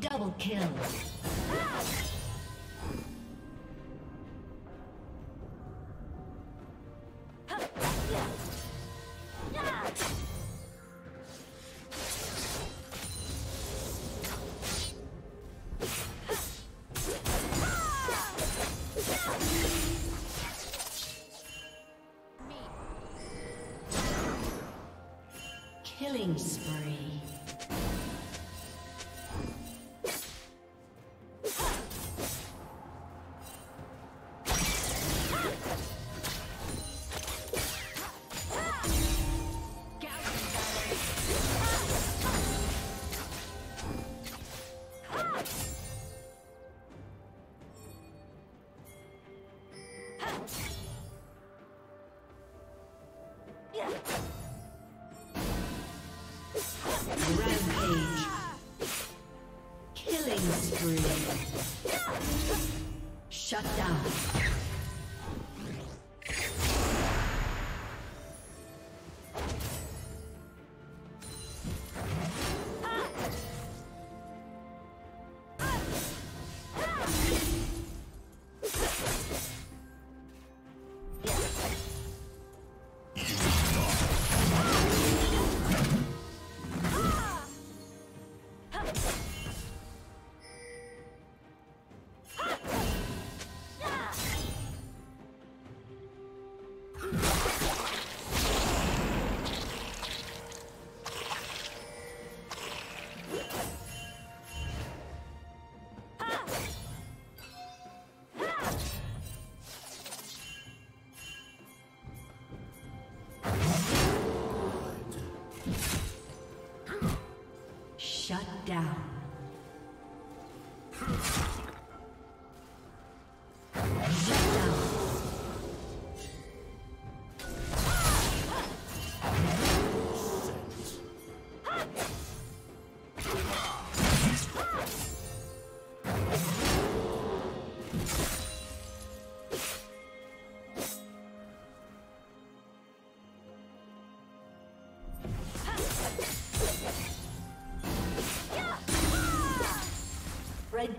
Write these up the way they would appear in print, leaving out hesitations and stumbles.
Double kill. Killing spree. Rampage. Killing spree. Shut down. Shut down. The red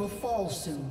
Will fall soon.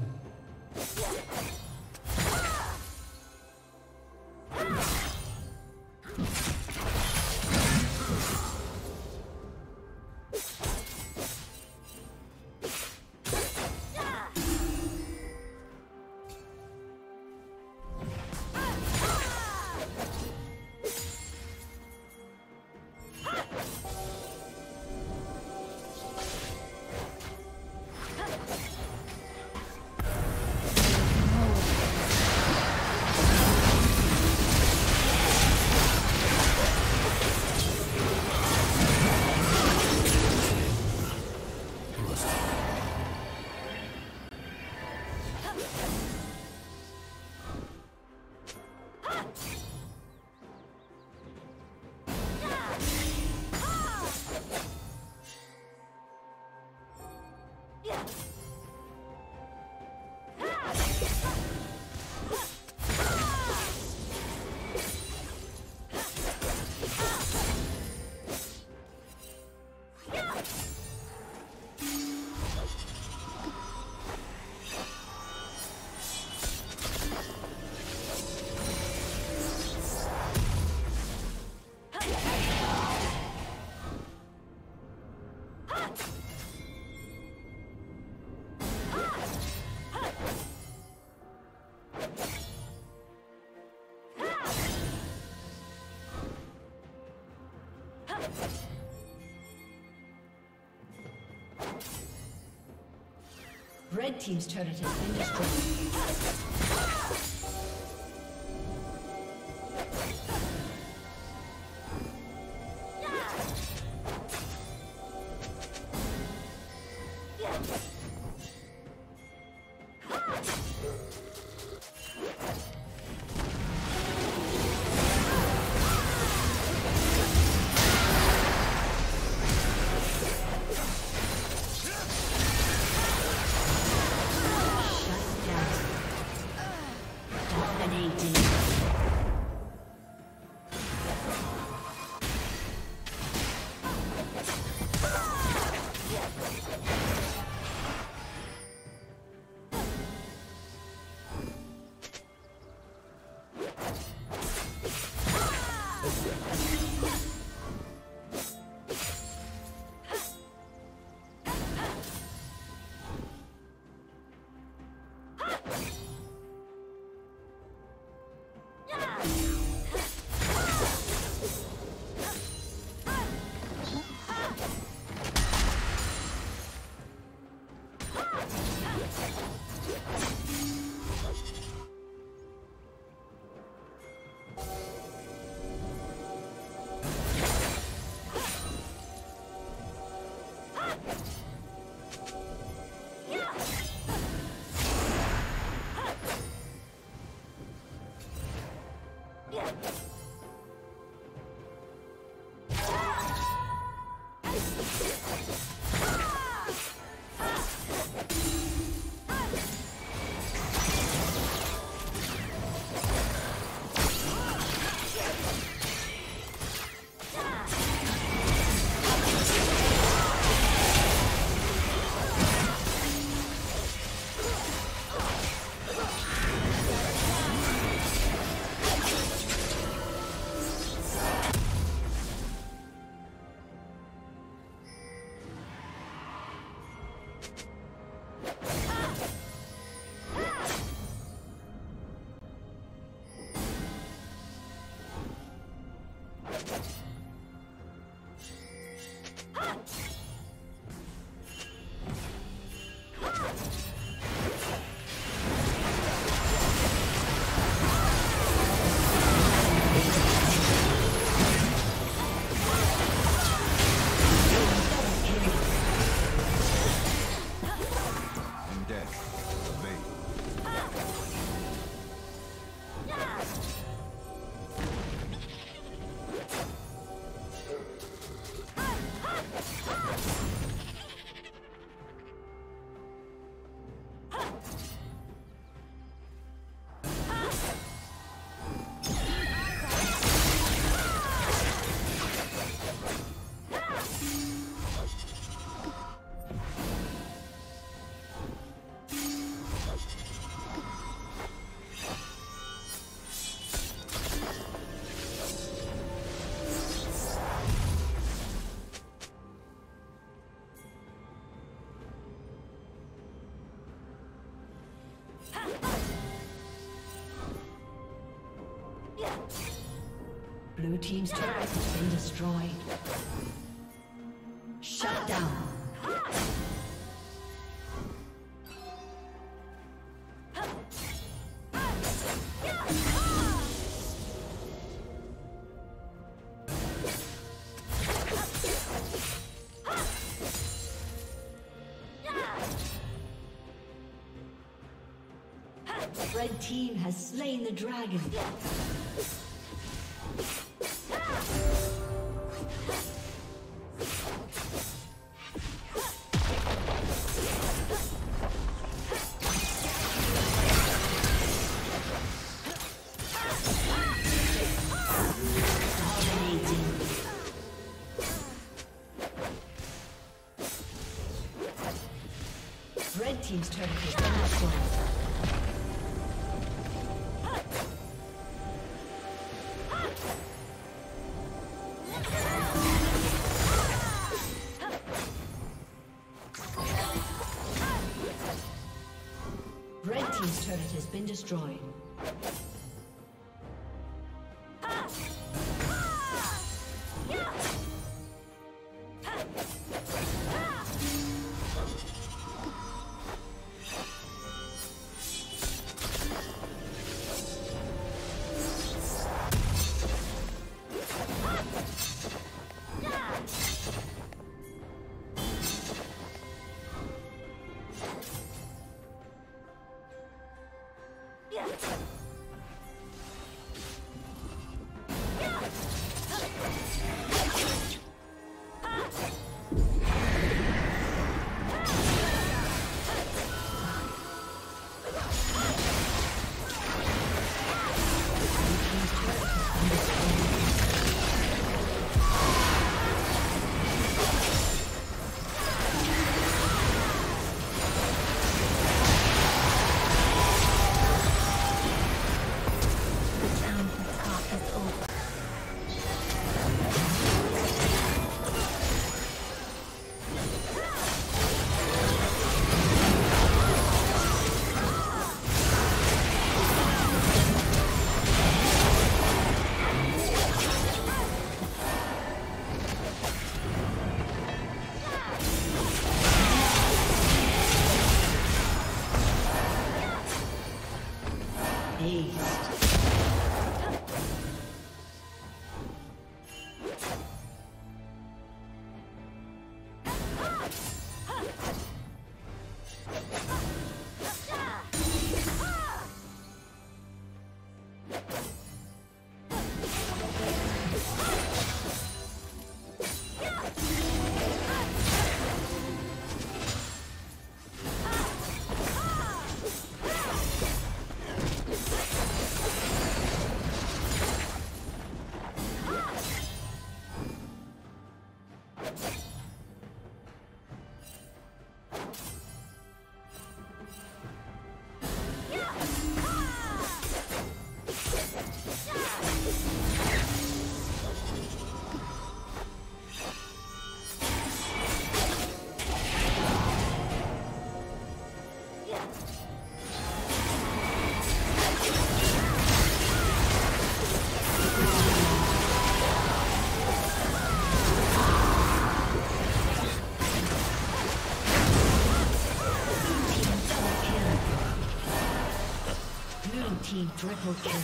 Red team's turret has been destroyed. Blue team's turret has been destroyed. Shut down. Red team has slain the dragon. Red team's turret has been destroyed. Red team's turret has been destroyed. team triple kill.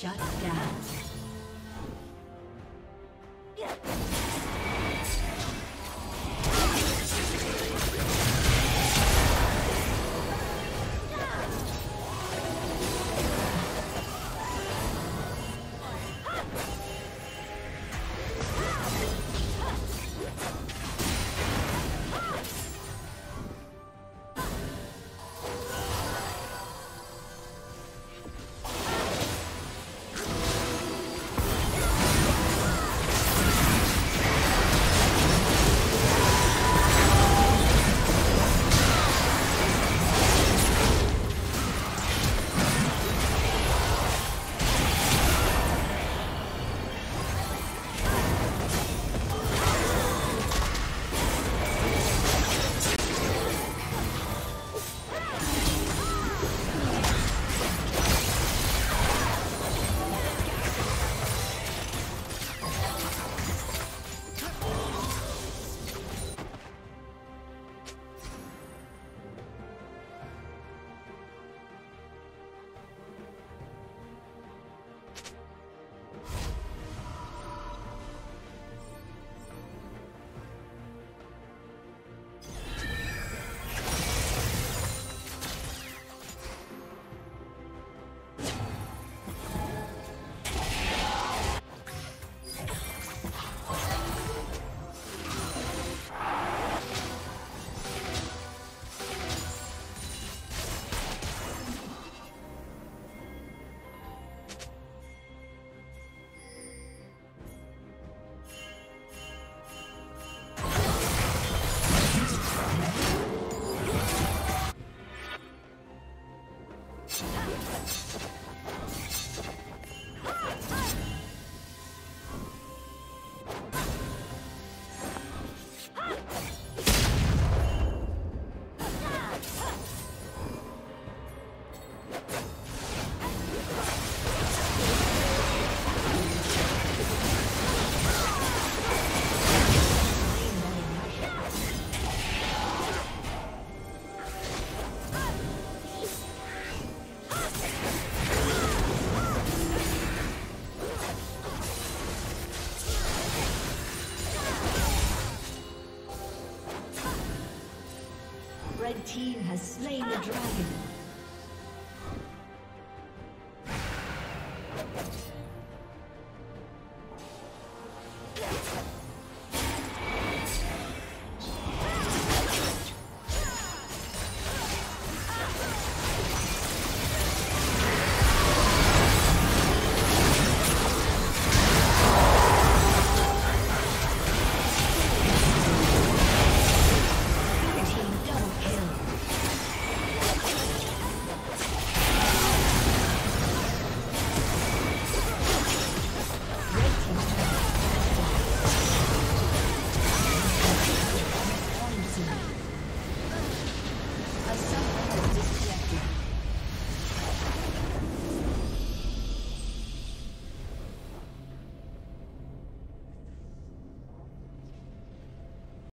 Shut down. The team has slain the dragon.